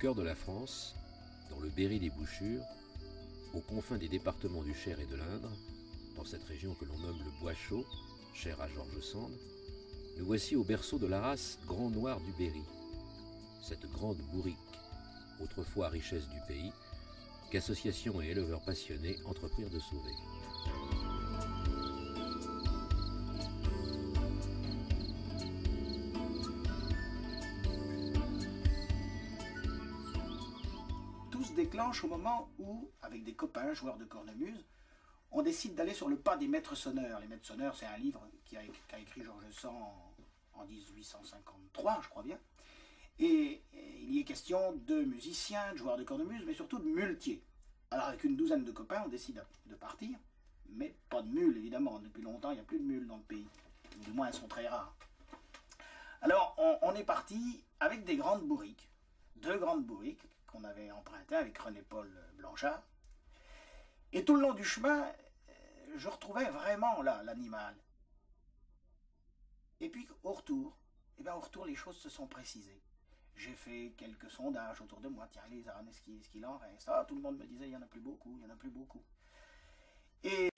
cœur de la France, dans le Berry des Bouchures, aux confins des départements du Cher et de l'Indre, dans cette région que l'on nomme le Bois Chaud, chère à Georges Sand, nous voici au berceau de la race Grand Noir du Berry, cette grande bourrique, autrefois richesse du pays, qu'associations et éleveurs passionnés entreprirent de sauver. Tout se déclenche au moment où, avec des copains, joueurs de cornemuse, on décide d'aller sur le pas des maîtres sonneurs. Les maîtres sonneurs, c'est un livre qu'a écrit Georges Sand en 1853, je crois bien. Et il y est question de musiciens, de joueurs de cornemuse, mais surtout de muletiers. Alors avec une douzaine de copains, on décide de partir, mais pas de mules évidemment. Depuis longtemps, il n'y a plus de mules dans le pays. Du moins, elles sont très rares. Alors on est parti avec des grandes bourriques, deux grandes bourriques qu'on avait empruntées avec René-Paul Blanchard. Et tout le long du chemin, je retrouvais vraiment là l'animal. Et puis au retour, les choses se sont précisées. J'ai fait quelques sondages autour de moi. Tiens, les ânes, est-ce qu'il en reste? Ah, tout le monde me disait, il n'y en a plus beaucoup, il n'y en a plus beaucoup. Et